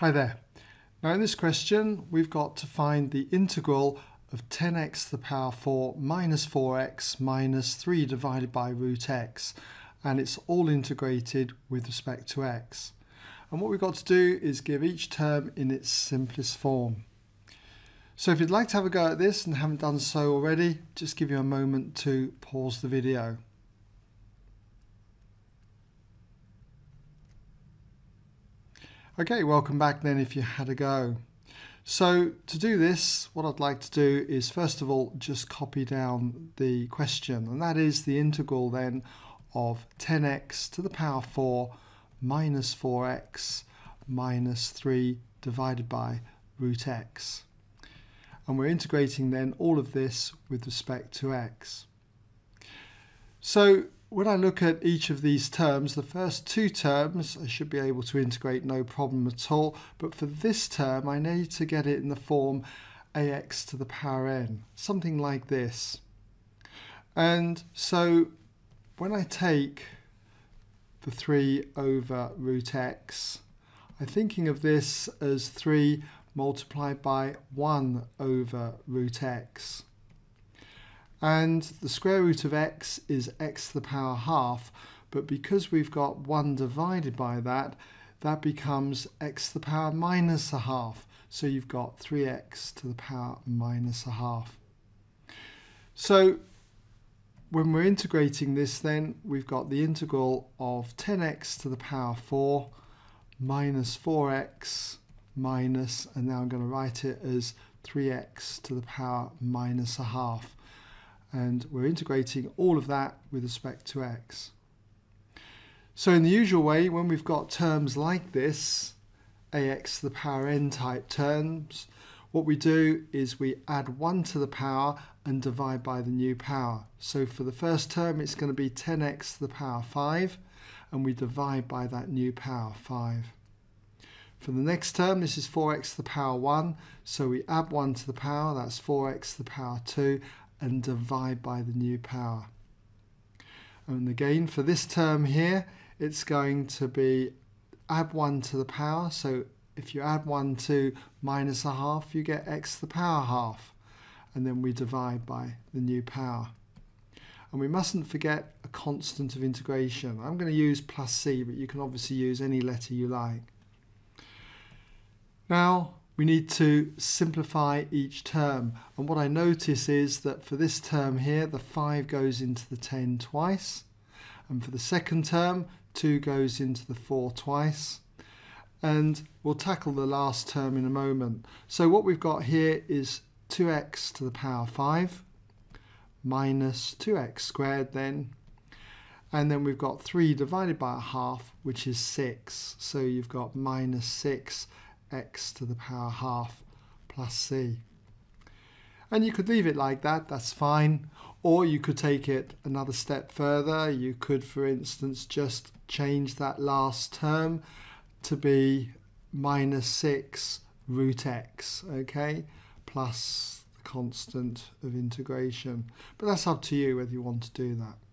Hi there. Now in this question we've got to find the integral of 10x to the power 4 minus 4x minus 3 divided by root x, and it's all integrated with respect to x. And what we've got to do is give each term in its simplest form. So if you'd like to have a go at this and haven't done so already, just give you a moment to pause the video. Okay, welcome back then if you had a go. So to do this, what I'd like to do is first of all just copy down the question, and that is the integral then of 10x to the power 4 minus 4x minus 3 divided by root x. And we're integrating then all of this with respect to x. So when I look at each of these terms, the first two terms I should be able to integrate no problem at all, but for this term I need to get it in the form ax to the power n, something like this. And so when I take the 3 over root x, I'm thinking of this as 3 multiplied by 1 over root x. And the square root of x is x to the power half, but because we've got 1 divided by that, that becomes x to the power minus a half. So you've got 3x to the power minus a half. So when we're integrating this then, we've got the integral of 10x to the power 4 minus 4x minus, and now I'm going to write it as 3x to the power minus a half. And we're integrating all of that with respect to x. So in the usual way, when we've got terms like this, ax to the power n type terms, what we do is we add 1 to the power and divide by the new power. So for the first term it's going to be 10x to the power 5, and we divide by that new power 5. For the next term, this is 4x to the power 1, so we add 1 to the power, that's 4x to the power 2, and divide by the new power. And again for this term here, it's going to be add 1 to the power, so if you add 1 to minus a half you get x to the power half, and then we divide by the new power. And we mustn't forget a constant of integration. I'm going to use plus c, but you can obviously use any letter you like. Now we need to simplify each term, and what I notice is that for this term here the 5 goes into the 10 twice, and for the second term 2 goes into the 4 twice, and we'll tackle the last term in a moment. So what we've got here is 2x to the power 5 minus 2x squared then, and then we've got 3 divided by a half, which is 6, so you've got minus 6 x to the power half plus c. And you could leave it like that, that's fine, or you could take it another step further. You could, for instance, just change that last term to be minus 6 root x, okay, plus the constant of integration. But that's up to you whether you want to do that.